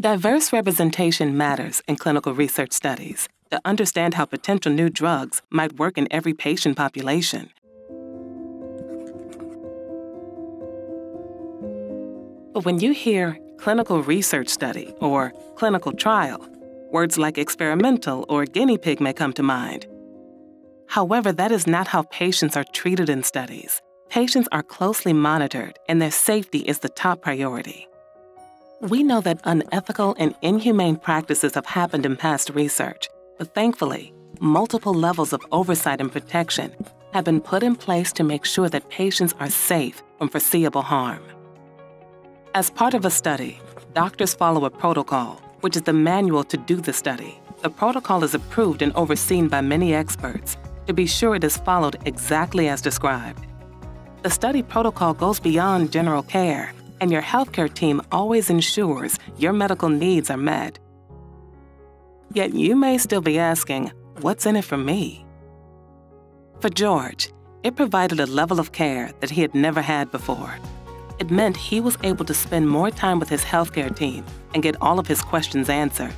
Diverse representation matters in clinical research studies to understand how potential new drugs might work in every patient population. But when you hear clinical research study or clinical trial, words like experimental or guinea pig may come to mind. However, that is not how patients are treated in studies. Patients are closely monitored, and their safety is the top priority. We know that unethical and inhumane practices have happened in past research, but thankfully, multiple levels of oversight and protection have been put in place to make sure that patients are safe from foreseeable harm. As part of a study, doctors follow a protocol, which is the manual to do the study. The protocol is approved and overseen by many experts to be sure it is followed exactly as described. The study protocol goes beyond general care, and your healthcare team always ensures your medical needs are met. Yet you may still be asking, what's in it for me? For George, it provided a level of care that he had never had before. It meant he was able to spend more time with his healthcare team and get all of his questions answered.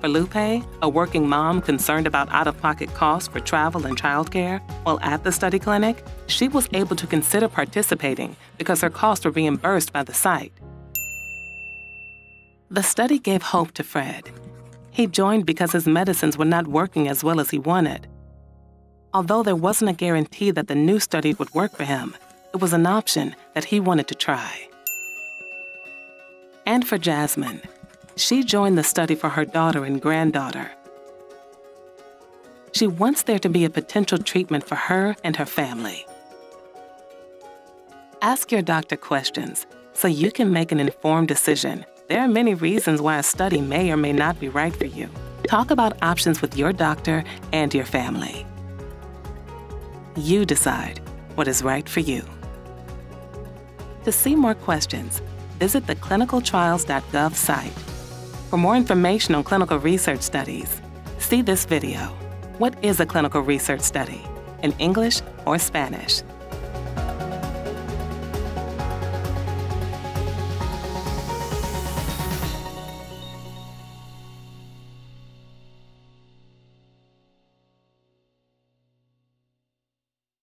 For Lupe, a working mom concerned about out-of-pocket costs for travel and childcare, while at the study clinic, she was able to consider participating because her costs were reimbursed by the site. The study gave hope to Fred. He joined because his medicines were not working as well as he wanted. Although there wasn't a guarantee that the new study would work for him, it was an option that he wanted to try. And for Jasmine, she joined the study for her daughter and granddaughter. She wants there to be a potential treatment for her and her family. Ask your doctor questions so you can make an informed decision. There are many reasons why a study may or may not be right for you. Talk about options with your doctor and your family. You decide what is right for you. To see more questions, visit the clinicaltrials.gov site. For more information on clinical research studies, see this video, What is a Clinical Research Study? In English or Spanish.